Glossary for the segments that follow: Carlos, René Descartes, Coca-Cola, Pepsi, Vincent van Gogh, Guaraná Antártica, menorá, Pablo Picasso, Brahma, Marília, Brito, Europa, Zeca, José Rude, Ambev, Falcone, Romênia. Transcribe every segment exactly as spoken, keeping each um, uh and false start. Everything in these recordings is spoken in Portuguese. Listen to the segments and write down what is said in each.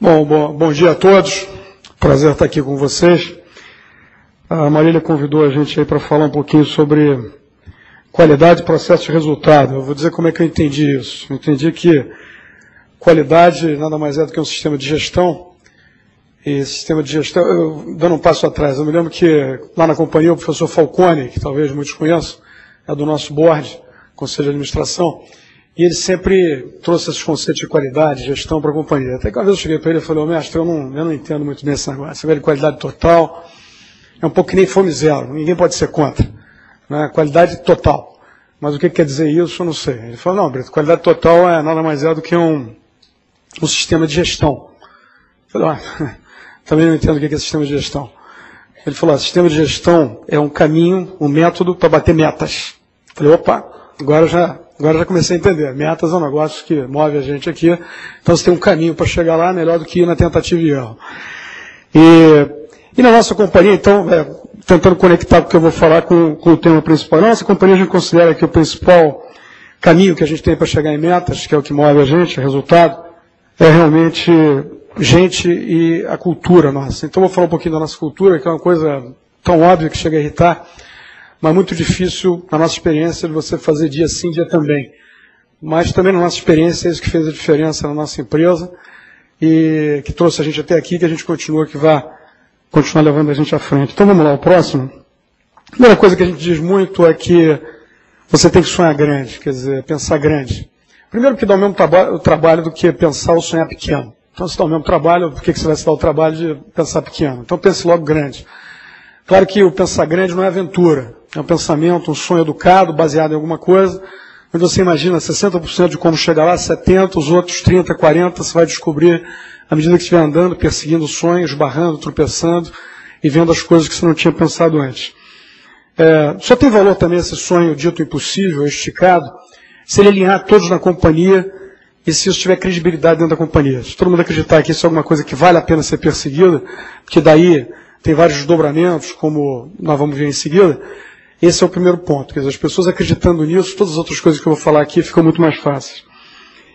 Bom, bom, bom dia a todos. Prazer estar aqui com vocês. A Marília convidou a gente aí para falar um pouquinho sobre qualidade, processo e resultado. Eu vou dizer como é que eu entendi isso. Eu entendi que qualidade nada mais é do que um sistema de gestão. E sistema de gestão, eu, dando um passo atrás, eu me lembro que lá na companhia o professor Falcone, que talvez muitos conheçam, é do nosso board, Conselho de Administração, e ele sempre trouxe esses conceitos de qualidade, gestão para a companhia. Até que uma vez eu cheguei para ele e falei, ô, mestre, eu não, eu não entendo muito bem esse negócio. Essa velha qualidade total é um pouco que nem fome zero, ninguém pode ser contra. Né? Qualidade total. Mas o que quer dizer isso, eu não sei. Ele falou, não, Brito, qualidade total é nada mais é do que um, um sistema de gestão. Eu falei, ah, também não entendo o que é sistema de gestão. Ele falou, ah, sistema de gestão é um caminho, um método para bater metas. Eu falei, opa, agora já... Agora já comecei a entender. Metas é um negócio que move a gente aqui. Então, se tem um caminho para chegar lá, melhor do que ir na tentativa e erro. E, e na nossa companhia, então, é, tentando conectar o que eu vou falar com, com o tema principal. Na nossa companhia, a gente considera que o principal caminho que a gente tem para chegar em metas, que é o que move a gente, o resultado, é realmente gente e a cultura nossa. Então, eu vou falar um pouquinho da nossa cultura, que é uma coisa tão óbvia que chega a irritar, mas muito difícil, na nossa experiência, de você fazer dia sim, dia também. Mas também na nossa experiência, é isso que fez a diferença na nossa empresa e que trouxe a gente até aqui, que a gente continua, que vai continuar levando a gente à frente. Então vamos lá, o próximo. A primeira coisa que a gente diz muito é que você tem que sonhar grande, quer dizer, pensar grande. Primeiro que dá o mesmo traba- o trabalho do que pensar ou sonhar pequeno. Então se dá o mesmo trabalho, por que você vai se dar o trabalho de pensar pequeno? Então pense logo grande. Claro que o pensar grande não é aventura. É um pensamento, um sonho educado, baseado em alguma coisa, onde você imagina sessenta por cento de como chegar lá, setenta por cento, os outros trinta por cento, quarenta por cento, você vai descobrir à medida que estiver andando, perseguindo sonhos, barrando, tropeçando e vendo as coisas que você não tinha pensado antes. É, só tem valor também esse sonho dito impossível, esticado, se ele alinhar todos na companhia e se isso tiver credibilidade dentro da companhia. Se todo mundo acreditar que isso é alguma coisa que vale a pena ser perseguida, porque daí tem vários desdobramentos, como nós vamos ver em seguida. Esse é o primeiro ponto, quer dizer, as pessoas acreditando nisso, todas as outras coisas que eu vou falar aqui ficam muito mais fáceis.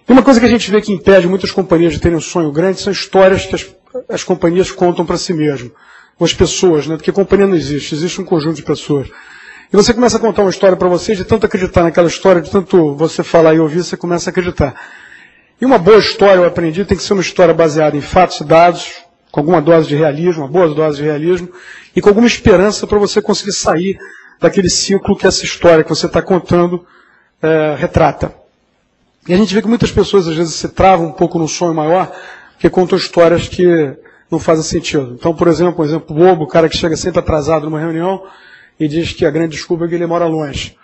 E uma coisa que a gente vê que impede muitas companhias de terem um sonho grande são histórias que as, as companhias contam para si mesmas, ou as pessoas, né? Porque companhia não existe, existe um conjunto de pessoas. E você começa a contar uma história para você, de tanto acreditar naquela história, de tanto você falar e ouvir, você começa a acreditar. E uma boa história, eu aprendi, tem que ser uma história baseada em fatos e dados, com alguma dose de realismo, uma boa dose de realismo, e com alguma esperança para você conseguir sair daquele ciclo que essa história que você está contando é, retrata. E a gente vê que muitas pessoas às vezes se travam um pouco no sonho maior, porque contam histórias que não fazem sentido. Então, por exemplo, um exemplo bobo, o cara que chega sempre atrasado numa reunião e diz que a grande desculpa é que ele mora longe.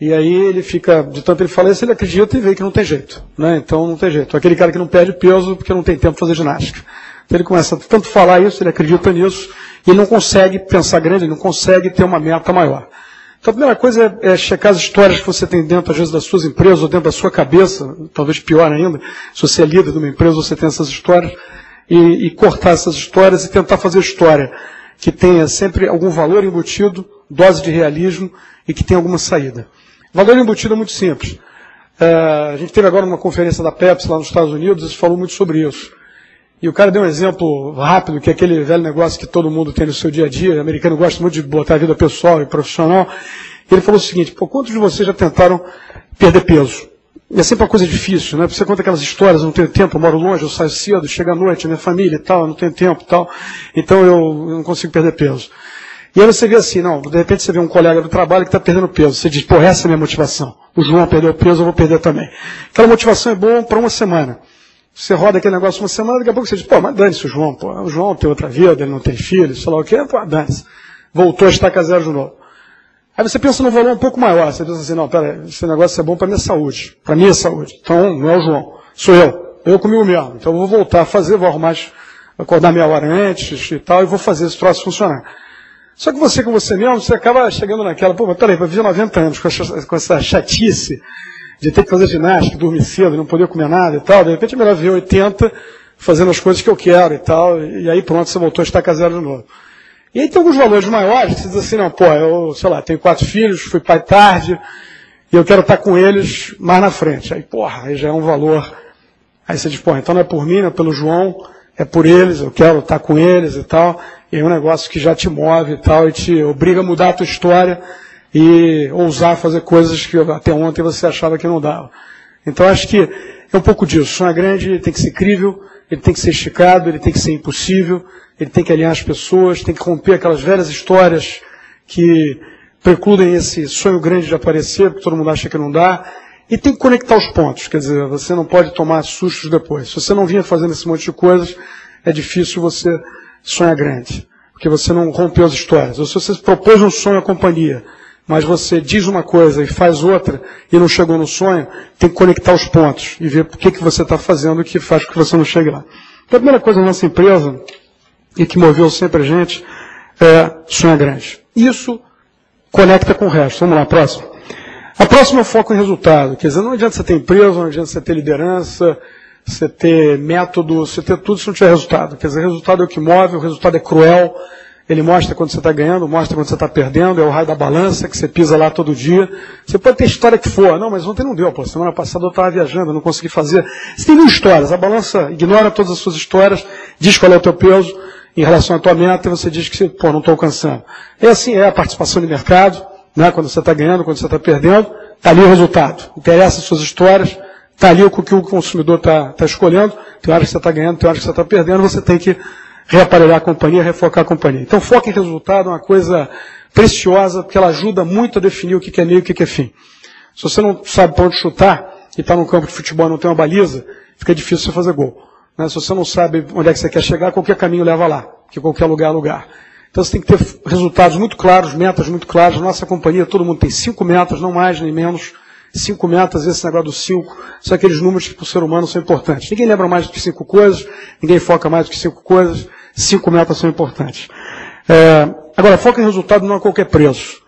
E aí ele fica, de tanto ele fala isso, ele acredita e vê que não tem jeito. Né? Então não tem jeito. Aquele cara que não perde peso porque não tem tempo para fazer ginástica. Então ele começa a tanto falar isso, ele acredita nisso, e ele não consegue pensar grande, ele não consegue ter uma meta maior. Então a primeira coisa é, é checar as histórias que você tem dentro, às vezes, das suas empresas, ou dentro da sua cabeça, talvez pior ainda, se você é líder de uma empresa, você tem essas histórias, e, e cortar essas histórias e tentar fazer história que tenha sempre algum valor embutido, dose de realismo, e que tenha alguma saída. Valor embutido é muito simples. É, a gente teve agora uma conferência da Pepsi lá nos Estados Unidos, e falou muito sobre isso. E o cara deu um exemplo rápido, que é aquele velho negócio que todo mundo tem no seu dia a dia, o americano gosta muito de botar a vida pessoal e profissional. Ele falou o seguinte, pô, quantos de vocês já tentaram perder peso? E é sempre uma coisa difícil, né? Porque você conta aquelas histórias, eu não tenho tempo, eu moro longe, eu saio cedo, chego à noite, minha família e tal, eu não tenho tempo e tal, então eu não consigo perder peso. E aí você vê assim, não, de repente você vê um colega do trabalho que está perdendo peso, você diz, pô, essa é a minha motivação, o João perdeu peso, eu vou perder também. Aquela motivação é boa para uma semana. Você roda aquele negócio uma semana, daqui a pouco você diz, pô, mas dane-se o João, pô, o João tem outra vida, ele não tem filho, sei lá o quê, pô, dane-se. Voltou a estaca zero de novo. Aí você pensa num valor um pouco maior, você pensa assim, não, peraí, esse negócio é bom para minha saúde, para minha saúde. Então, não é o João, sou eu, eu comigo mesmo. Então eu vou voltar a fazer, vou arrumar, acordar meia hora antes e tal, e vou fazer esse troço funcionar. Só que você com você mesmo, você acaba chegando naquela, pô, mas peraí, para viver noventa anos com essa chatice, de ter que fazer ginástica, dormir cedo, não poder comer nada e tal, de repente é melhor ver oitenta fazendo as coisas que eu quero e tal, e aí pronto, você voltou a estaca zero de novo. E aí tem alguns valores maiores que você diz assim, não, pô, eu, sei lá, tenho quatro filhos, fui pai tarde, e eu quero estar com eles mais na frente. Aí, porra, aí já é um valor. Aí você diz, pô, então não é por mim, não é pelo João, é por eles, eu quero lutar com eles e tal, e é um negócio que já te move e tal, e te obriga a mudar a tua história e ousar fazer coisas que até ontem você achava que não dava. Então acho que é um pouco disso, o sonho é grande, ele tem que ser crível, ele tem que ser esticado, ele tem que ser impossível, ele tem que alinhar as pessoas, tem que romper aquelas velhas histórias que precludem esse sonho grande de aparecer, porque todo mundo acha que não dá, e tem que conectar os pontos, quer dizer, você não pode tomar sustos depois. Se você não vinha fazendo esse monte de coisas, é difícil você sonhar grande, porque você não rompeu as histórias. Ou se você propôs um sonho à companhia, mas você diz uma coisa e faz outra, e não chegou no sonho, tem que conectar os pontos e ver por que que você está fazendo o que faz com que você não chegue lá. Então, a primeira coisa da nossa empresa, e que moveu sempre a gente, é sonhar grande. Isso conecta com o resto. Vamos lá, próximo. A próxima é o foco em resultado. Quer dizer, não adianta você ter empresa, não adianta você ter liderança, você ter método, você ter tudo se não tiver resultado. Quer dizer, resultado é o que move, o resultado é cruel, ele mostra quando você está ganhando, mostra quando você está perdendo, é o raio da balança que você pisa lá todo dia. Você pode ter história que for, não, mas ontem não deu, pô, semana passada eu estava viajando, não consegui fazer. Você tem mil histórias, a balança ignora todas as suas histórias, diz qual é o teu peso em relação à tua meta e você diz que, pô, não estou alcançando. É assim, é a participação de mercado. Quando você está ganhando, quando você está perdendo, está ali o resultado. Interessa as suas histórias, está ali o que o consumidor está tá escolhendo, tem hora que você está ganhando, tem hora que você está perdendo, você tem que reaparelhar a companhia, refocar a companhia. Então, foco em resultado é uma coisa preciosa, porque ela ajuda muito a definir o que é meio e o que é fim. Se você não sabe para onde chutar, e está num campo de futebol e não tem uma baliza, fica difícil você fazer gol. Né? Se você não sabe onde é que você quer chegar, qualquer caminho leva lá, porque qualquer lugar é lugar. Então você tem que ter resultados muito claros, metas muito claras. Nossa companhia, todo mundo tem cinco metas, não mais nem menos. Cinco metas, esse negócio dos cinco, são aqueles números que para o ser humano são importantes. Ninguém lembra mais do que cinco coisas, ninguém foca mais do que cinco coisas, cinco metas são importantes. É, agora, foca em resultado não a qualquer preço.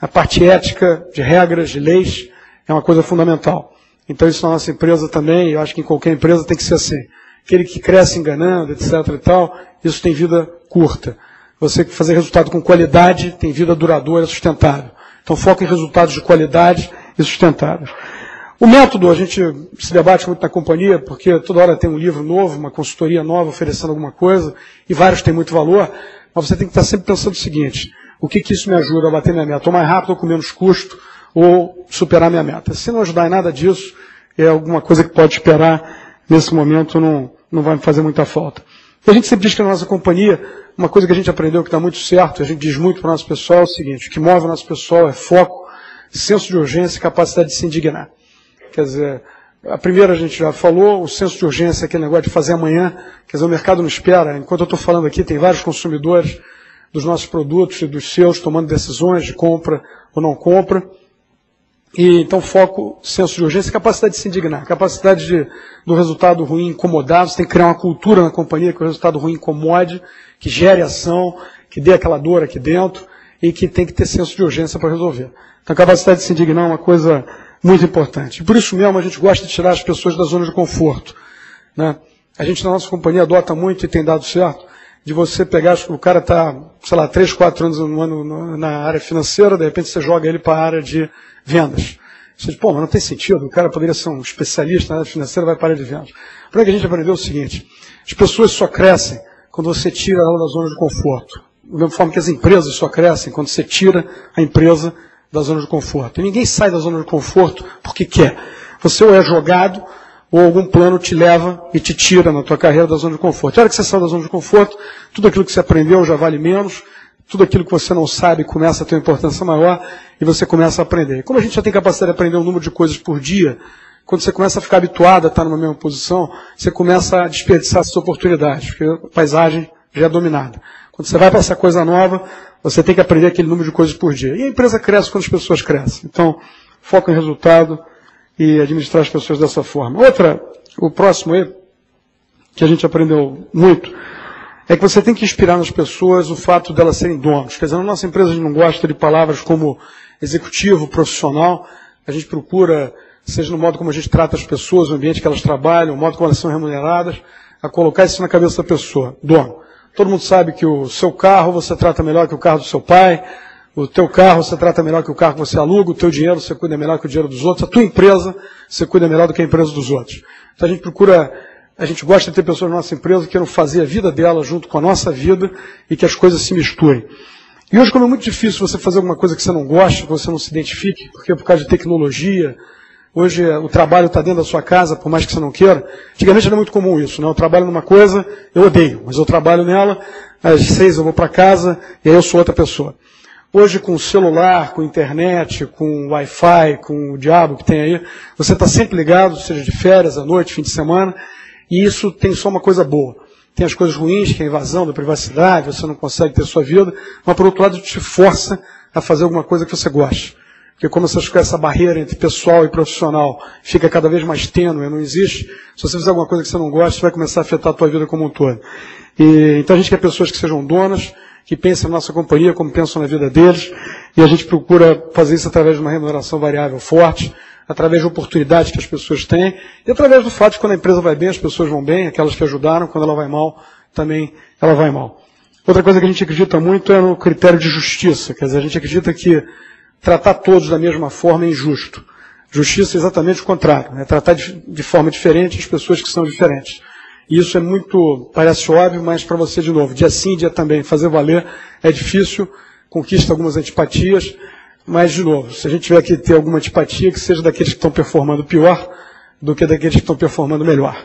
A parte ética, de regras, de leis, é uma coisa fundamental. Então isso na nossa empresa também, eu acho que em qualquer empresa tem que ser assim. Aquele que cresce enganando, etc e tal, isso tem vida curta. Você fazer resultado com qualidade tem vida duradoura e sustentável. Então, foca em resultados de qualidade e sustentáveis. O método, a gente se debate muito na companhia, porque toda hora tem um livro novo, uma consultoria nova oferecendo alguma coisa, e vários têm muito valor, mas você tem que estar sempre pensando o seguinte, o que que isso me ajuda a bater minha meta? Ou mais rápido, ou com menos custo, ou superar minha meta. Se não ajudar em nada disso, é alguma coisa que pode esperar, nesse momento não, não vai me fazer muita falta. A gente sempre diz que na nossa companhia, uma coisa que a gente aprendeu que dá muito certo, a gente diz muito para o nosso pessoal, é o seguinte, o que move o nosso pessoal é foco, senso de urgência e capacidade de se indignar. Quer dizer, a primeira a gente já falou, o senso de urgência é aquele negócio de fazer amanhã, quer dizer, o mercado não espera. Enquanto eu estou falando aqui, tem vários consumidores dos nossos produtos e dos seus tomando decisões de compra ou não compra. E então foco, senso de urgência, capacidade de se indignar, capacidade de, do resultado ruim incomodar, você tem que criar uma cultura na companhia que o resultado ruim incomode, que gere ação, que dê aquela dor aqui dentro e que tem que ter senso de urgência para resolver. Então capacidade de se indignar é uma coisa muito importante. E por isso mesmo a gente gosta de tirar as pessoas da zona de conforto. Né? A gente na nossa companhia adota muito e tem dado certo, de você pegar, acho que o cara está, sei lá, três, quatro anos no ano na área financeira, de repente você joga ele para a área de vendas. Você diz, pô, mas não tem sentido, o cara poderia ser um especialista na área financeira, vai para a área de vendas. Por que a gente aprendeu o seguinte, as pessoas só crescem quando você tira ela da zona de conforto. Da mesma forma que as empresas só crescem quando você tira a empresa da zona de conforto. E ninguém sai da zona de conforto porque quer. Você ou é jogado, ou algum plano te leva e te tira na tua carreira da zona de conforto. A hora que você sai da zona de conforto, tudo aquilo que você aprendeu já vale menos, tudo aquilo que você não sabe começa a ter uma importância maior e você começa a aprender. E como a gente já tem capacidade de aprender um número de coisas por dia, quando você começa a ficar habituado a estar numa mesma posição, você começa a desperdiçar essas oportunidades, porque a paisagem já é dominada. Quando você vai para essa coisa nova, você tem que aprender aquele número de coisas por dia. E a empresa cresce quando as pessoas crescem. Então, foco em resultado e administrar as pessoas dessa forma. Outra, o próximo aí, que a gente aprendeu muito, é que você tem que inspirar nas pessoas o fato delas serem donos. Quer dizer, na nossa empresa a gente não gosta de palavras como executivo, profissional, a gente procura, seja no modo como a gente trata as pessoas, o ambiente que elas trabalham, o modo como elas são remuneradas, a colocar isso na cabeça da pessoa, dono. Todo mundo sabe que o seu carro você trata melhor que o carro do seu pai, o teu carro você trata melhor que o carro que você aluga, o teu dinheiro você cuida melhor que o dinheiro dos outros, a tua empresa você cuida melhor do que a empresa dos outros. Então a gente procura A gente gosta de ter pessoas na nossa empresa que queiram fazer a vida dela junto com a nossa vida e que as coisas se misturem. E hoje, como é muito difícil você fazer alguma coisa que você não gosta, que você não se identifique, porque por causa de tecnologia, hoje o trabalho está dentro da sua casa, por mais que você não queira. Antigamente era muito comum isso, né? Eu trabalho numa coisa, eu odeio, mas eu trabalho nela, às seis eu vou para casa e aí eu sou outra pessoa. Hoje, com celular, com internet, com Wi-Fi, com o diabo que tem aí, você está sempre ligado, seja de férias, à noite, fim de semana, e isso tem só uma coisa boa. Tem as coisas ruins, que é a invasão da privacidade, você não consegue ter sua vida, mas, por outro lado, te força a fazer alguma coisa que você gosta. Porque como essa barreira entre pessoal e profissional fica cada vez mais tênue, não existe, se você fizer alguma coisa que você não gosta, vai começar a afetar a tua vida como um todo. E, então, a gente quer pessoas que sejam donas, que pensam na nossa companhia como pensam na vida deles, e a gente procura fazer isso através de uma remuneração variável forte, através de oportunidades que as pessoas têm, e através do fato de quando a empresa vai bem, as pessoas vão bem, aquelas que ajudaram, quando ela vai mal, também ela vai mal. Outra coisa que a gente acredita muito é no critério de justiça, quer dizer, a gente acredita que tratar todos da mesma forma é injusto. Justiça é exatamente o contrário, é tratar de forma diferente as pessoas que são diferentes. E isso é muito, parece óbvio, mas para você de novo, dia sim, dia também, fazer valer é difícil, conquista algumas antipatias, mas de novo, se a gente tiver que ter alguma antipatia, que seja daqueles que estão performando pior do que daqueles que estão performando melhor,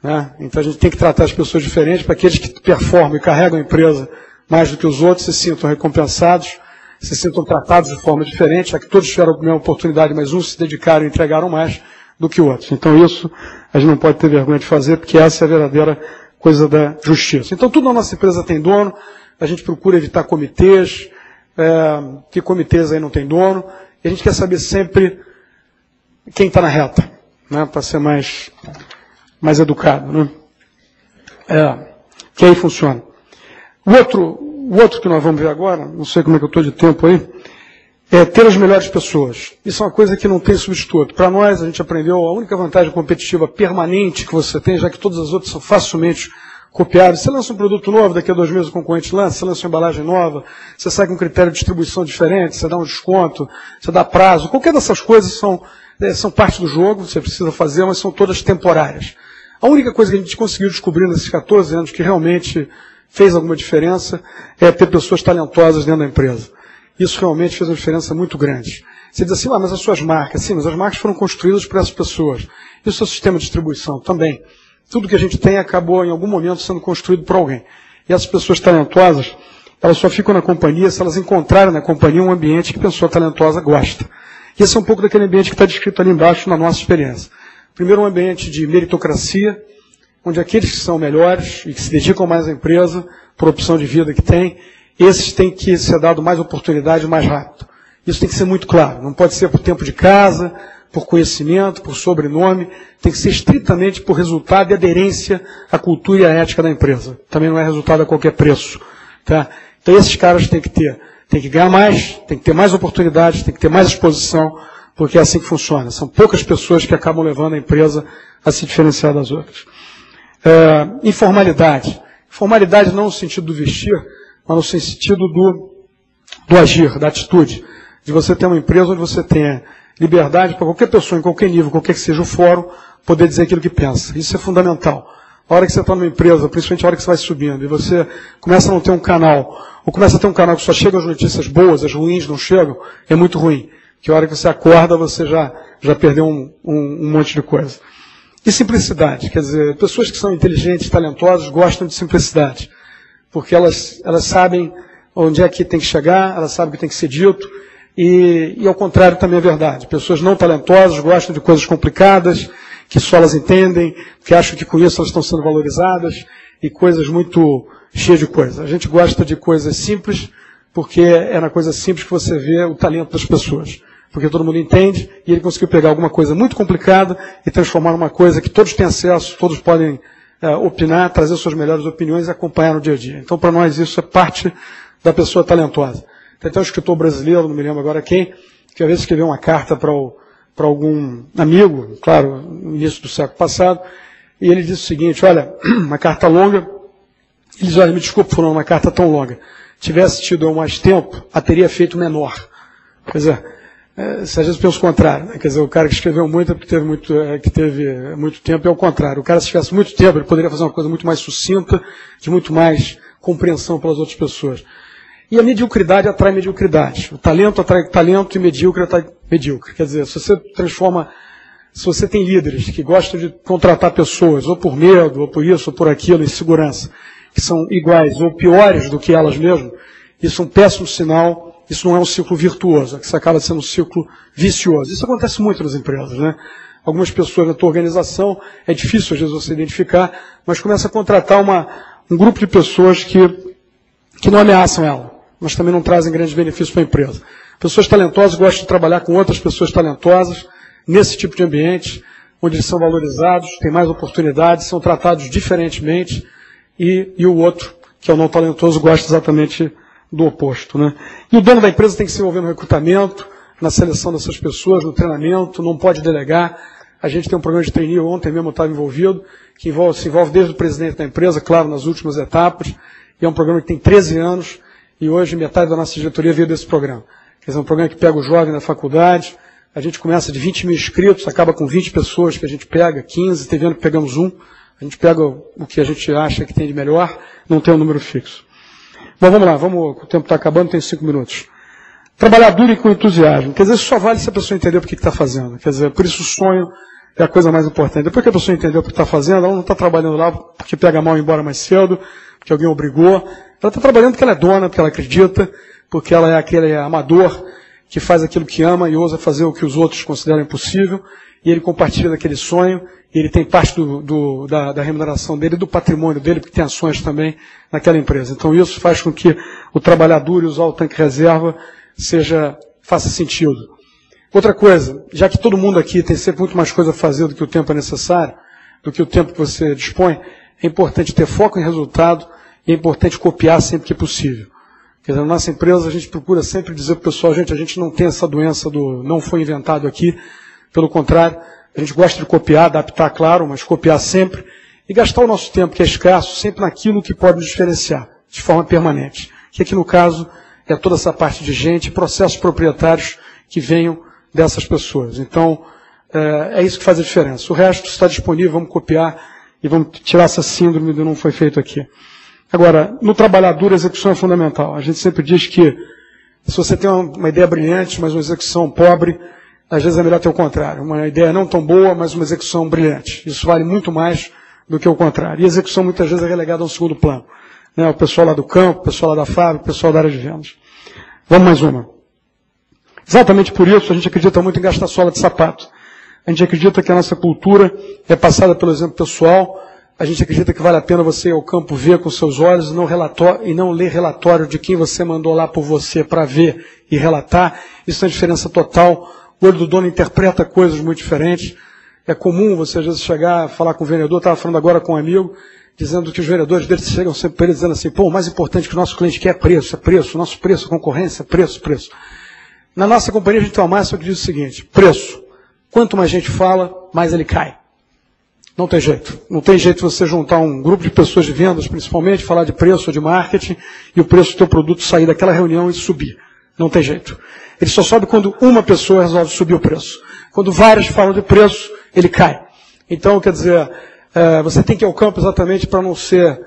né? Então a gente tem que tratar as pessoas diferentes para que aqueles que performam e carregam a empresa mais do que os outros se sintam recompensados, se sintam tratados de forma diferente, já que todos tiveram a mesma oportunidade, mas uns se dedicaram e entregaram mais do que outros. Então isso a gente não pode ter vergonha de fazer, porque essa é a verdadeira coisa da justiça. Então tudo na nossa empresa tem dono, a gente procura evitar comitês, é, que comitês aí não tem dono, e a gente quer saber sempre quem está na reta, né, para ser mais, mais educado, né? É, que aí funciona. O outro, o outro que nós vamos ver agora, não sei como é que eu estou de tempo aí, é ter as melhores pessoas. Isso é uma coisa que não tem substituto. Para nós, a gente aprendeu a única vantagem competitiva permanente que você tem, já que todas as outras são facilmente copiáveis. Você lança um produto novo, daqui a dois meses o concorrente lança, você lança uma embalagem nova, você sai com um critério de distribuição diferente, você dá um desconto, você dá prazo. Qualquer dessas coisas são, são parte do jogo, você precisa fazer, mas são todas temporárias. A única coisa que a gente conseguiu descobrir nesses quatorze anos que realmente fez alguma diferença é ter pessoas talentosas dentro da empresa. Isso realmente fez uma diferença muito grande. Você diz assim, ah, mas as suas marcas, sim, mas as marcas foram construídas por essas pessoas. E o seu sistema de distribuição também. Tudo que a gente tem acabou, em algum momento, sendo construído por alguém. E essas pessoas talentosas, elas só ficam na companhia se elas encontrarem na companhia um ambiente que a pessoa talentosa gosta. E esse é um pouco daquele ambiente que está descrito ali embaixo na nossa experiência. Primeiro, um ambiente de meritocracia, onde aqueles que são melhores e que se dedicam mais à empresa, por opção de vida que tem, esses têm que ser dado mais oportunidade, mais rápido. Isso tem que ser muito claro. Não pode ser por tempo de casa, por conhecimento, por sobrenome. Tem que ser estritamente por resultado e aderência à cultura e à ética da empresa. Também não é resultado a qualquer preço, tá? Então esses caras têm que ter, têm que ganhar mais, têm que ter mais oportunidades, têm que ter mais exposição, porque é assim que funciona. São poucas pessoas que acabam levando a empresa a se diferenciar das outras. É, informalidade. Informalidade não no sentido do vestir, mas no sentido do, do agir, da atitude, de você ter uma empresa onde você tenha liberdade para qualquer pessoa, em qualquer nível, qualquer que seja o fórum, poder dizer aquilo que pensa. Isso é fundamental. A hora que você está numa empresa, principalmente a hora que você vai subindo, e você começa a não ter um canal, ou começa a ter um canal que só chega as notícias boas, as ruins não chegam, é muito ruim. Porque a hora que você acorda, você já, já perdeu um, um, um monte de coisa. E simplicidade, quer dizer, pessoas que são inteligentes, talentosas, gostam de simplicidade. Porque elas, elas sabem onde é que tem que chegar, elas sabem o que tem que ser dito, e, e ao contrário também é verdade. Pessoas não talentosas gostam de coisas complicadas, que só elas entendem, que acham que com isso elas estão sendo valorizadas, e coisas muito cheias de coisas. A gente gosta de coisas simples, porque é na coisa simples que você vê o talento das pessoas. Porque todo mundo entende, e ele conseguiu pegar alguma coisa muito complicada e transformar numa coisa que todos têm acesso, todos podem opinar, trazer suas melhores opiniões e acompanhar no dia a dia. Então, para nós, isso é parte da pessoa talentosa. Tem até um escritor brasileiro, não me lembro agora quem, que às vezes escreveu uma carta para algum amigo, claro, no início do século passado, e ele disse o seguinte, olha, uma carta longa, ele diz, olha, me desculpe, foi uma carta tão longa, tivesse tido eu mais tempo, a teria feito menor. Quer dizer, É, se às vezes pensa o contrário, né? Quer dizer, o cara que escreveu muito é porque teve muito, é, que teve muito tempo, é o contrário. O cara, se tivesse muito tempo, ele poderia fazer uma coisa muito mais sucinta, de muito mais compreensão pelas outras pessoas. E a mediocridade atrai mediocridade. O talento atrai talento e medíocre atrai medíocre. Quer dizer, se você transforma, se você tem líderes que gostam de contratar pessoas, ou por medo, ou por isso, ou por aquilo, insegurança, que são iguais ou piores do que elas mesmas, isso é um péssimo sinal. Isso não é um ciclo virtuoso, isso acaba sendo um ciclo vicioso. Isso acontece muito nas empresas, né? Algumas pessoas na tua organização, é difícil às vezes você identificar, mas começa a contratar uma, um grupo de pessoas que, que não ameaçam ela, mas também não trazem grandes benefícios para a empresa. Pessoas talentosas gostam de trabalhar com outras pessoas talentosas, nesse tipo de ambiente, onde eles são valorizados, têm mais oportunidades, são tratados diferentemente, e, e o outro, que é o não talentoso, gosta exatamente do oposto, né? E o dono da empresa tem que se envolver no recrutamento, na seleção dessas pessoas, no treinamento, não pode delegar. A gente tem um programa de trainee, ontem mesmo eu estava envolvido, que envolve, se envolve desde o presidente da empresa, claro, nas últimas etapas, e é um programa que tem treze anos, e hoje metade da nossa diretoria veio desse programa. Quer dizer, é um programa que pega o jovem na faculdade, a gente começa de vinte mil inscritos, acaba com vinte pessoas que a gente pega, quinze, teve ano que pegamos um, a gente pega o que a gente acha que tem de melhor, não tem um número fixo. Bom, vamos lá, vamos, o tempo está acabando, tem cinco minutos. Trabalhar duro e com entusiasmo. Quer dizer, isso só vale se a pessoa entender o que está fazendo. Quer dizer, por isso o sonho é a coisa mais importante. Depois que a pessoa entendeu o que está fazendo, ela não está trabalhando lá porque pega mal e embora mais cedo, porque alguém obrigou. Ela está trabalhando porque ela é dona, porque ela acredita, porque ela é aquele amador que faz aquilo que ama e ousa fazer o que os outros consideram impossível, e ele compartilha daquele sonho, e ele tem parte do, do, da, da remuneração dele, do patrimônio dele, porque tem ações também naquela empresa. Então isso faz com que o trabalhar duro e usar o tanque reserva seja, faça sentido. Outra coisa, já que todo mundo aqui tem sempre muito mais coisa a fazer do que o tempo é necessário, do que o tempo que você dispõe, é importante ter foco em resultado e é importante copiar sempre que possível. Quer dizer, na nossa empresa a gente procura sempre dizer para o pessoal, gente, a gente não tem essa doença do não foi inventado aqui, pelo contrário, a gente gosta de copiar, adaptar, claro, mas copiar sempre e gastar o nosso tempo, que é escasso, sempre naquilo que pode nos diferenciar, de forma permanente. Que aqui, no caso, é toda essa parte de gente, processos proprietários que venham dessas pessoas. Então, é isso que faz a diferença. O resto está disponível, vamos copiar e vamos tirar essa síndrome do não foi feito aqui. Agora, no trabalhar duro, a execução é fundamental. A gente sempre diz que se você tem uma ideia brilhante, mas uma execução pobre, às vezes é melhor ter o contrário. Uma ideia não tão boa, mas uma execução brilhante. Isso vale muito mais do que o contrário. E a execução muitas vezes é relegada a um segundo plano. Né? O pessoal lá do campo, o pessoal lá da fábrica, o pessoal da área de vendas. Vamos mais uma. Exatamente por isso a gente acredita muito em gastar sola de sapato. A gente acredita que a nossa cultura é passada pelo exemplo pessoal. A gente acredita que vale a pena você ir ao campo ver com seus olhos e não, e não ler relatório de quem você mandou lá por você para ver e relatar. Isso é uma diferença total. O olho do dono interpreta coisas muito diferentes. É comum você, às vezes, chegar, falar com o vendedor, estava falando agora com um amigo, dizendo que os vendedores deles chegam sempre para ele, dizendo assim, pô, o mais importante que o nosso cliente quer é preço, é preço, nosso preço, concorrência, preço, preço. Na nossa companhia, a gente tem uma máxima que diz o seguinte, preço. Quanto mais gente fala, mais ele cai. Não tem jeito. Não tem jeito você juntar um grupo de pessoas de vendas, principalmente, falar de preço ou de marketing, e o preço do teu produto sair daquela reunião e subir. Não tem jeito. Ele só sobe quando uma pessoa resolve subir o preço. Quando várias falam de preço, ele cai. Então, quer dizer, você tem que ir ao campo exatamente para não ser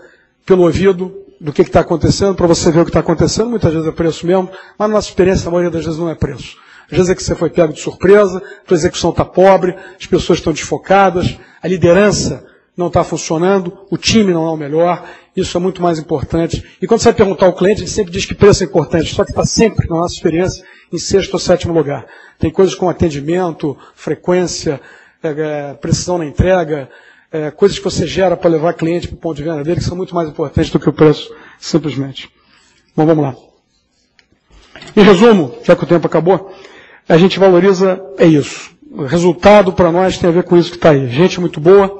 pelo ouvido do que está acontecendo, para você ver o que está acontecendo. Muitas vezes é preço mesmo, mas na nossa experiência, a maioria das vezes não é preço. Às vezes é que você foi pego de surpresa, a tua execução está pobre, as pessoas estão desfocadas, a liderança não está funcionando, o time não é o melhor, isso é muito mais importante. E quando você vai perguntar ao cliente, ele sempre diz que preço é importante, só que está sempre, na nossa experiência, em sexto ou sétimo lugar. Tem coisas como atendimento, frequência, é, precisão na entrega, é, coisas que você gera para levar cliente para o ponto de venda dele, que são muito mais importantes do que o preço, simplesmente. Bom, vamos lá. Em resumo, já que o tempo acabou, a gente valoriza, é isso. O resultado para nós tem a ver com isso que está aí. Gente muito boa,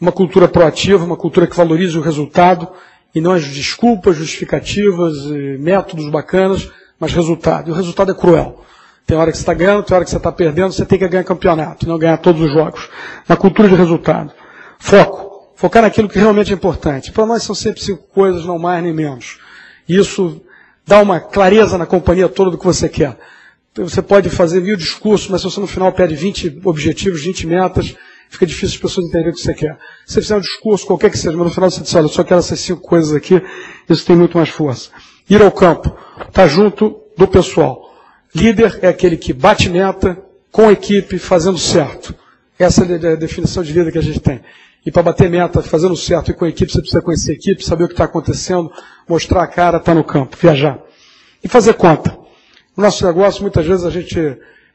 uma cultura proativa, uma cultura que valoriza o resultado, e não as desculpas, justificativas, métodos bacanas, mas resultado. E o resultado é cruel. Tem hora que você está ganhando, tem hora que você está perdendo, você tem que ganhar campeonato, não ganhar todos os jogos. Na cultura de resultado. Foco. Focar naquilo que realmente é importante. Para nós são sempre cinco coisas, não mais nem menos. E isso dá uma clareza na companhia toda do que você quer. Você pode fazer mil discursos, mas se você no final pede vinte objetivos, vinte metas, fica difícil as pessoas entenderem o que você quer. Se você fizer um discurso, qualquer que seja, mas no final você diz, olha, eu só quero essas cinco coisas aqui, isso tem muito mais força. Ir ao campo, estar junto do pessoal. Líder é aquele que bate meta, com equipe, fazendo certo. Essa é a definição de líder que a gente tem. E para bater meta, fazendo certo e com equipe, você precisa conhecer a equipe, saber o que está acontecendo, mostrar a cara, estar no campo, viajar. E fazer conta. No nosso negócio, muitas vezes a gente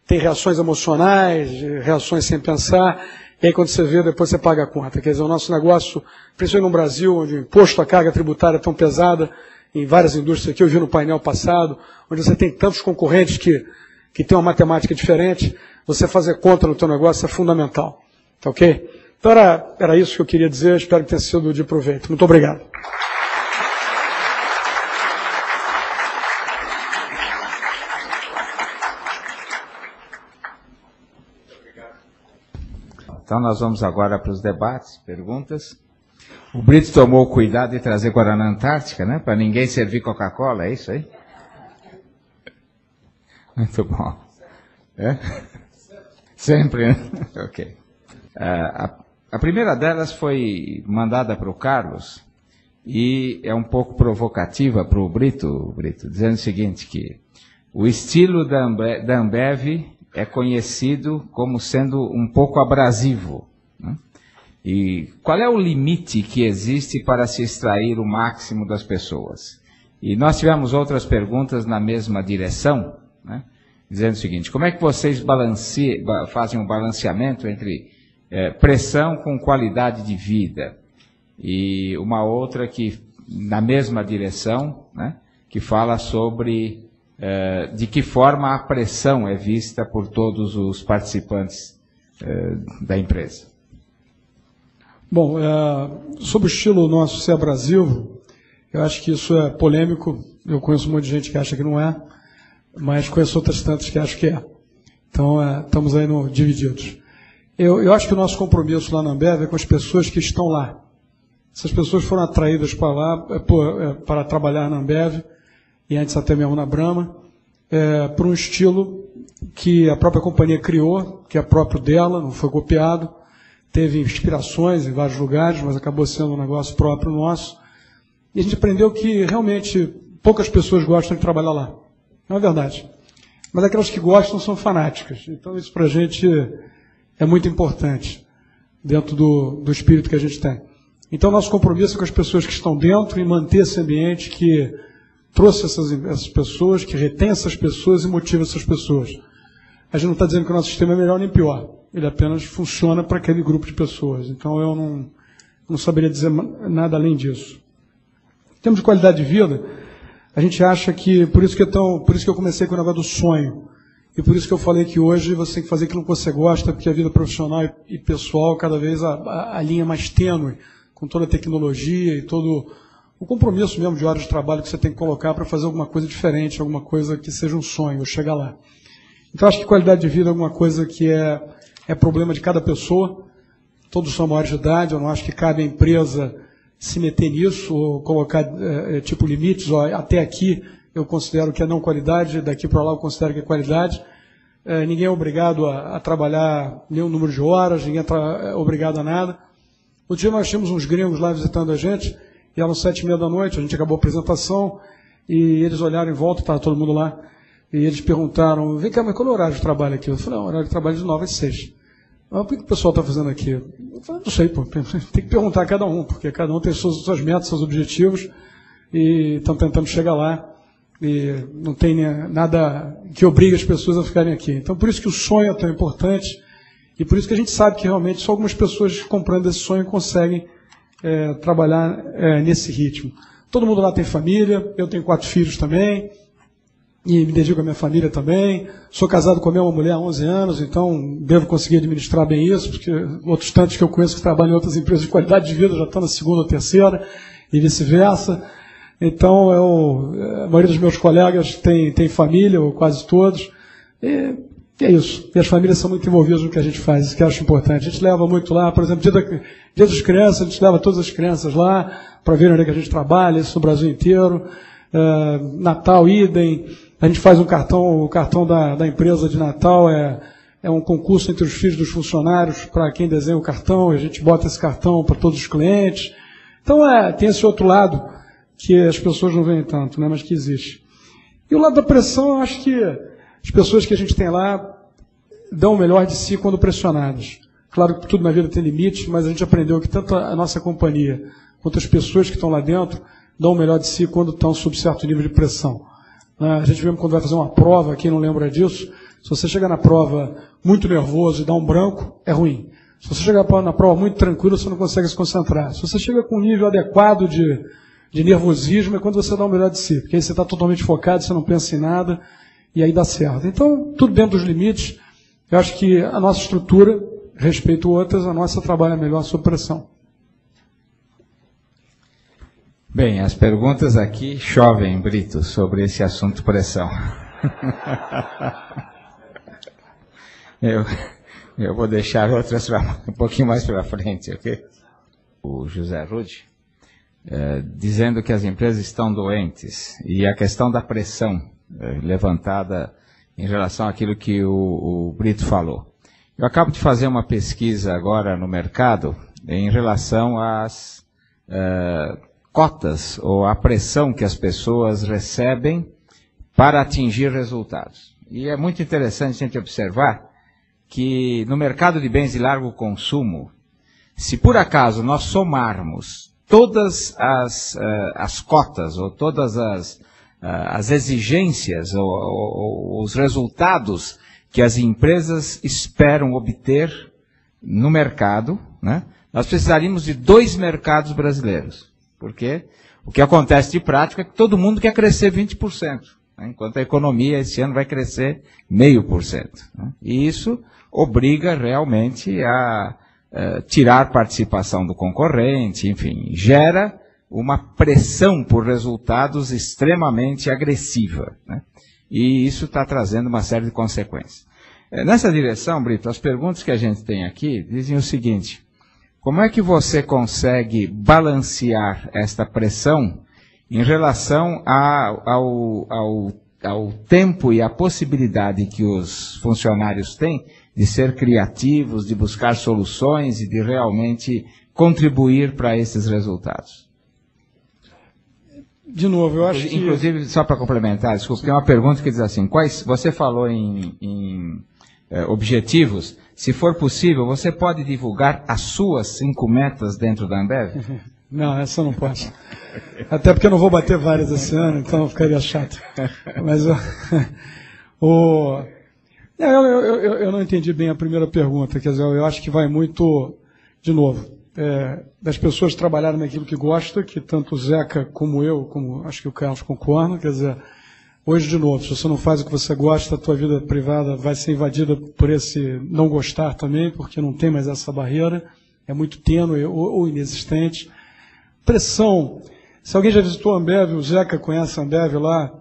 tem reações emocionais, reações sem pensar, e aí quando você vê, depois você paga a conta. Quer dizer, o nosso negócio, principalmente no Brasil, onde o imposto, a carga tributária é tão pesada, em várias indústrias que eu vi no painel passado, onde você tem tantos concorrentes que, que tem uma matemática diferente, você fazer conta no teu negócio é fundamental. Tá ok? Então era, era isso que eu queria dizer, espero que tenha sido de proveito. Muito obrigado. Então nós vamos agora para os debates, perguntas. O Brito tomou cuidado de trazer Guaraná Antártica, né? Para ninguém servir Coca-Cola, é isso aí? Muito bom. É? Sempre, né? Ok. A, a primeira delas foi mandada para o Carlos e é um pouco provocativa para o Brito, Brito, dizendo o seguinte, que o estilo da Ambev, da Ambev é conhecido como sendo um pouco abrasivo, né? E qual é o limite que existe para se extrair o máximo das pessoas? E nós tivemos outras perguntas na mesma direção, né? Dizendo o seguinte, como é que vocês balance... fazem um balanceamento entre é, pressão com qualidade de vida? E uma outra que, na mesma direção, né, que fala sobre é, de que forma a pressão é vista por todos os participantes é, da empresa. Bom, é, sobre o estilo nosso ser abrasivo, eu acho que isso é polêmico, eu conheço um monte de gente que acha que não é, mas conheço outras tantas que acho que é. Então, é, estamos aí no, divididos. Eu, eu acho que o nosso compromisso lá na Ambev é com as pessoas que estão lá. Essas pessoas foram atraídas para lá, é, por, é, para trabalhar na Ambev, e antes até mesmo na Brahma, é, por um estilo que a própria companhia criou, que é próprio dela, não foi copiado, teve inspirações em vários lugares, mas acabou sendo um negócio próprio nosso. E a gente aprendeu que realmente poucas pessoas gostam de trabalhar lá. Não é verdade. Mas aquelas que gostam são fanáticas. Então isso para a gente é muito importante, dentro do, do espírito que a gente tem. Então nosso compromisso é com as pessoas que estão dentro e manter esse ambiente que trouxe essas, essas pessoas, que retém essas pessoas e motiva essas pessoas. A gente não está dizendo que o nosso sistema é melhor nem pior. Ele apenas funciona para aquele grupo de pessoas. Então eu não, não saberia dizer nada além disso. Em termos de qualidade de vida, a gente acha que, por isso que, eu tão, por isso que eu comecei com o negócio do sonho, e por isso que eu falei que hoje você tem que fazer aquilo que você gosta, porque a vida profissional e, e pessoal cada vez a, a, a linha mais tênue, com toda a tecnologia e todo o compromisso mesmo de horas de trabalho que você tem que colocar para fazer alguma coisa diferente, alguma coisa que seja um sonho, chegar lá. Então acho que qualidade de vida é alguma coisa que é... É problema de cada pessoa, todos são maiores de idade, eu não acho que cabe à empresa se meter nisso ou colocar é, tipo limites, ó, até aqui eu considero que é não qualidade, daqui para lá eu considero que é qualidade. É, ninguém é obrigado a, a trabalhar nenhum número de horas, ninguém é, é obrigado a nada. Outro dia nós tínhamos uns gringos lá visitando a gente, e eram sete e meia da noite, a gente acabou a apresentação, e eles olharam em volta, estava todo mundo lá, e eles perguntaram, vem cá, mas qual é o horário de trabalho aqui? Eu falei, não, o horário de trabalho é de nove às seis. Mas por que o pessoal está fazendo aqui? Eu falei, não sei, pô, tem que perguntar a cada um, porque cada um tem suas, suas metas, seus objetivos, e estão tentando chegar lá, e não tem nada que obrigue as pessoas a ficarem aqui. Então, por isso que o sonho é tão importante, e por isso que a gente sabe que realmente só algumas pessoas comprando esse sonho conseguem é, trabalhar é, nesse ritmo. Todo mundo lá tem família, eu tenho quatro filhos também, e me dedico à minha família também, sou casado com a minha mulher há onze anos, então devo conseguir administrar bem isso, porque outros tantos que eu conheço que trabalham em outras empresas de qualidade de vida já estão na segunda ou terceira, e vice-versa. Então, eu, a maioria dos meus colegas tem, tem família, ou quase todos, e é isso. E as famílias são muito envolvidas no que a gente faz, isso que eu acho importante. A gente leva muito lá, por exemplo, dia, da, dia das crianças, a gente leva todas as crianças lá, para verem onde é que a gente trabalha, isso no Brasil inteiro. uh, Natal, idem. A gente faz um cartão, o cartão da, da empresa de Natal é, é um concurso entre os filhos dos funcionários para quem desenha o cartão, a gente bota esse cartão para todos os clientes. Então é, tem esse outro lado que as pessoas não veem tanto, né, mas que existe. E o lado da pressão, eu acho que as pessoas que a gente tem lá dão o melhor de si quando pressionadas. Claro que tudo na vida tem limite, mas a gente aprendeu que tanto a nossa companhia quanto as pessoas que estão lá dentro dão o melhor de si quando estão sob certo nível de pressão. A gente mesmo quando vai fazer uma prova, quem não lembra disso, se você chegar na prova muito nervoso e dar um branco, é ruim. Se você chegar na prova muito tranquilo, você não consegue se concentrar. Se você chega com um nível adequado de, de nervosismo, é quando você dá o melhor de si, porque aí você está totalmente focado, você não pensa em nada, e aí dá certo. Então, tudo dentro dos limites. Eu acho que a nossa estrutura, respeito outras, a nossa trabalha melhor sob pressão. Bem, as perguntas aqui chovem, Brito, sobre esse assunto pressão. eu, eu vou deixar outras pra, um pouquinho mais para frente, ok? O José Rude, eh, dizendo que as empresas estão doentes e a questão da pressão eh, levantada em relação àquilo que o, o Brito falou. Eu acabo de fazer uma pesquisa agora no mercado em relação às... Eh, cotas ou a pressão que as pessoas recebem para atingir resultados. E é muito interessante a gente observar que no mercado de bens de largo consumo, se por acaso nós somarmos todas as, uh, as cotas ou todas as, uh, as exigências ou, ou, ou os resultados que as empresas esperam obter no mercado, né, nós precisaríamos de dois mercados brasileiros. Porque o que acontece de prática é que todo mundo quer crescer vinte por cento, né, enquanto a economia esse ano vai crescer zero vírgula cinco por cento. Né, e isso obriga realmente a uh, tirar participação do concorrente, enfim, gera uma pressão por resultados extremamente agressiva. Né, e isso está trazendo uma série de consequências. Nessa direção, Brito, as perguntas que a gente tem aqui dizem o seguinte: como é que você consegue balancear esta pressão em relação a, ao, ao, ao tempo e à possibilidade que os funcionários têm de ser criativos, de buscar soluções e de realmente contribuir para esses resultados? De novo, eu acho Inclusive, que... Inclusive, só para complementar, desculpa, tem uma pergunta que diz assim, quais, você falou em... em eh, objetivos. Se for possível, você pode divulgar as suas cinco metas dentro da Ambev? Não, essa eu não posso. Até porque eu não vou bater várias esse ano, então ficaria chato. Mas eu, o, eu, eu, eu não entendi bem a primeira pergunta. Quer dizer, eu acho que vai muito, de novo, é, das pessoas trabalharem naquilo que gostam, que tanto o Zeca como eu, como acho que o Carlos concordam, quer dizer... Hoje, de novo, se você não faz o que você gosta, a tua vida privada vai ser invadida por esse não gostar também, porque não tem mais essa barreira, é muito tênue ou inexistente. Pressão. Se alguém já visitou a Ambev, o Zeca conhece a Ambev lá,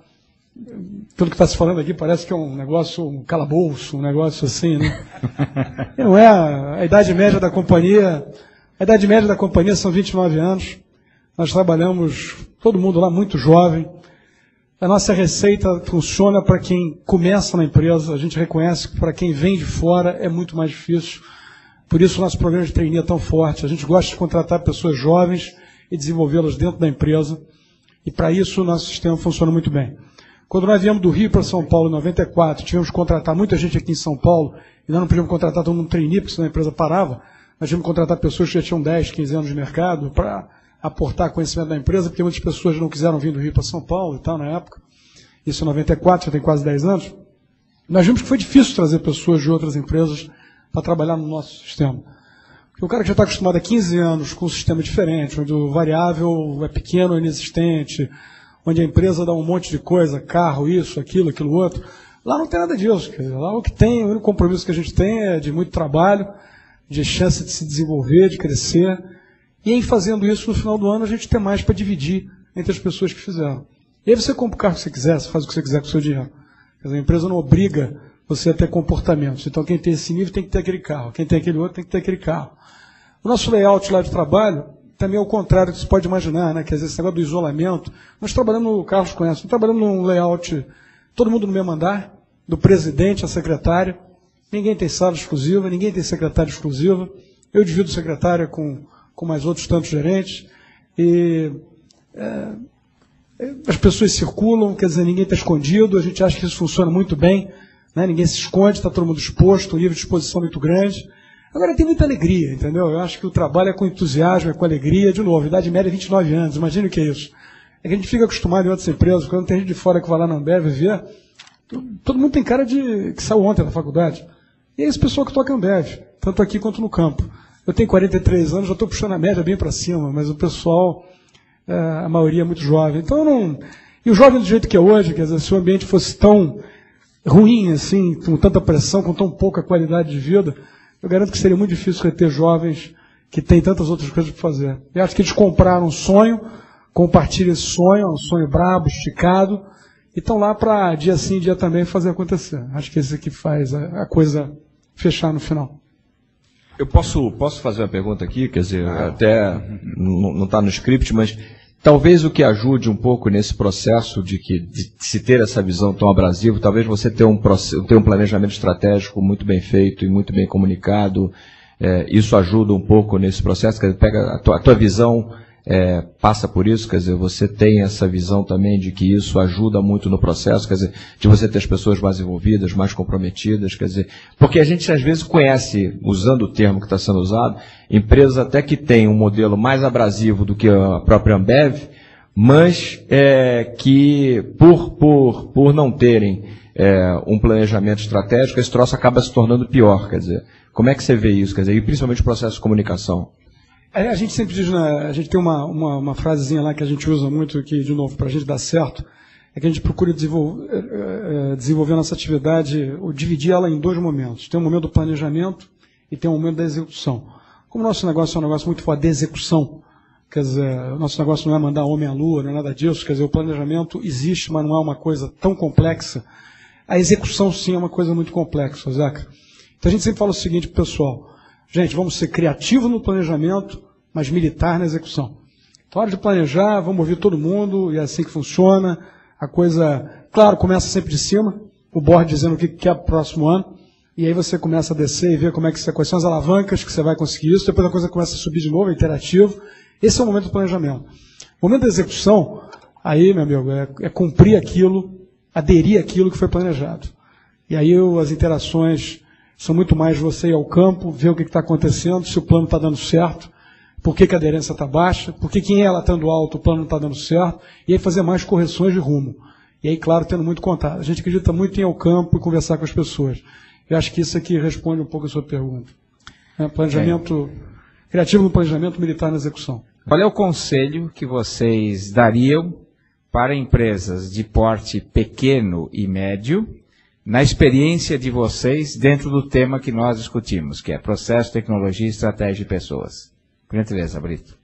pelo que está se falando aqui, parece que é um negócio, um calabouço, um negócio assim, né? Não é a idade média da companhia. A idade média da companhia são vinte e nove anos. Nós trabalhamos, todo mundo lá, muito jovem. A nossa receita funciona para quem começa na empresa, a gente reconhece que para quem vem de fora é muito mais difícil. Por isso o nosso programa de trainee é tão forte. A gente gosta de contratar pessoas jovens e desenvolvê-las dentro da empresa. E para isso o nosso sistema funciona muito bem. Quando nós viemos do Rio para São Paulo em noventa e quatro, tivemos que contratar muita gente aqui em São Paulo, e nós não podíamos contratar todo mundo trainee, porque senão a empresa parava. Nós tivemos que contratar pessoas que já tinham dez, quinze anos de mercado para... aportar conhecimento da empresa, porque muitas pessoas não quiseram vir do Rio para São Paulo e tal, na época. Isso em noventa e quatro, já tem quase dez anos. Nós vimos que foi difícil trazer pessoas de outras empresas para trabalhar no nosso sistema. Porque o cara que já está acostumado há quinze anos com um sistema diferente, onde o variável é pequeno ou inexistente, onde a empresa dá um monte de coisa, carro, isso, aquilo, aquilo outro, lá não tem nada disso. Quer dizer, lá o que tem, o único compromisso que a gente tem é de muito trabalho, de chance de se desenvolver, de crescer. E aí, fazendo isso, no final do ano, a gente tem mais para dividir entre as pessoas que fizeram. E aí você compra o carro que você quiser, você faz o que você quiser com o seu dinheiro. Quer dizer, a empresa não obriga você a ter comportamentos. Então, quem tem esse nível tem que ter aquele carro. Quem tem aquele outro tem que ter aquele carro. O nosso layout lá de trabalho também é o contrário que se pode imaginar, né? Que às vezes esse negócio do isolamento, nós trabalhamos, o Carlos conhece, nós trabalhamos num layout, todo mundo no mesmo andar, do presidente à secretária, ninguém tem sala exclusiva, ninguém tem secretária exclusiva, eu divido secretária com, com mais outros tantos gerentes, e é, as pessoas circulam, quer dizer, ninguém está escondido, a gente acha que isso funciona muito bem, né? Ninguém se esconde, está todo mundo exposto, um nível de exposição muito grande. Agora tem muita alegria, entendeu? Eu acho que o trabalho é com entusiasmo, é com alegria. De novo, idade média é vinte e nove anos, imagina o que é isso. É que a gente fica acostumado em outras empresas, quando tem gente de fora que vai lá na Ambev ver, todo mundo tem cara de que saiu ontem da faculdade. E é esse pessoal que toca Ambev, tanto aqui quanto no campo. Eu tenho quarenta e três anos, já estou puxando a média bem para cima, mas o pessoal, a maioria é muito jovem. Então, não... E o jovem do jeito que é hoje, quer dizer, se o ambiente fosse tão ruim assim, com tanta pressão, com tão pouca qualidade de vida, eu garanto que seria muito difícil reter jovens que têm tantas outras coisas para fazer. Eu acho que eles compraram um sonho, compartilham esse sonho, um sonho brabo, esticado, e estão lá para dia sim, dia também fazer acontecer. Acho que esse aqui faz a coisa fechar no final. Eu posso, posso fazer uma pergunta aqui, quer dizer, ah. até não está no script, mas talvez o que ajude um pouco nesse processo de, que, de se ter essa visão tão abrasiva, talvez você ter um, ter um planejamento estratégico muito bem feito e muito bem comunicado, é, isso ajuda um pouco nesse processo, quer dizer, pega a, tua, a tua visão é, passa por isso, quer dizer, você tem essa visão também de que isso ajuda muito no processo, quer dizer, de você ter as pessoas mais envolvidas, mais comprometidas, quer dizer, porque a gente às vezes conhece, usando o termo que está sendo usado, empresas até que têm um modelo mais abrasivo do que a própria Ambev, mas é, que por, por, por não terem é, um planejamento estratégico, esse troço acaba se tornando pior, quer dizer, como é que você vê isso, quer dizer, e principalmente o processo de comunicação? A gente sempre diz, né, a gente tem uma, uma, uma frasezinha lá que a gente usa muito, que, de novo, para a gente dar certo, é que a gente procura desenvolver, é, desenvolver a nossa atividade, ou dividir ela em dois momentos. Tem um momento do planejamento e tem um momento da execução. Como o nosso negócio é um negócio muito fora de execução, quer dizer, o nosso negócio não é mandar homem à lua, não é nada disso, quer dizer, o planejamento existe, mas não é uma coisa tão complexa. A execução, sim, é uma coisa muito complexa, Zeca. Então a gente sempre fala o seguinte para o pessoal, gente, vamos ser criativos no planejamento, mas militar na execução. Então, hora de planejar, vamos ouvir todo mundo, e é assim que funciona. A coisa, claro, começa sempre de cima, o board dizendo o que quer para o próximo ano, e aí você começa a descer e ver como é que, quais são as alavancas que você vai conseguir isso, depois a coisa começa a subir de novo, é interativo. Esse é o momento do planejamento. O momento da execução, aí, meu amigo, é, é cumprir aquilo, aderir àquilo que foi planejado. E aí as interações são muito mais você ir ao campo, ver o que está acontecendo, se o plano está dando certo, por que, que a aderência está baixa, por que quem é ela estando alto, o plano não está dando certo, e aí fazer mais correções de rumo. E aí, claro, tendo muito contato. A gente acredita muito em ir ao campo e conversar com as pessoas. Eu acho que isso aqui responde um pouco a sua pergunta. É, planejamento, é. criativo no planejamento, militar na execução. Qual é o conselho que vocês dariam para empresas de porte pequeno e médio, na experiência de vocês, dentro do tema que nós discutimos, que é processo, tecnologia, estratégia e pessoas? Com gentileza, Brito.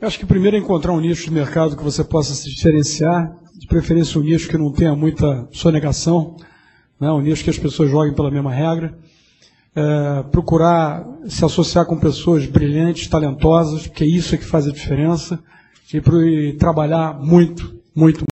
Eu acho que primeiro é encontrar um nicho de mercado que você possa se diferenciar, de preferência um nicho que não tenha muita sonegação, né? Um nicho que as pessoas joguem pela mesma regra. É, procurar se associar com pessoas brilhantes, talentosas, porque isso é que faz a diferença, e, e trabalhar muito, muito,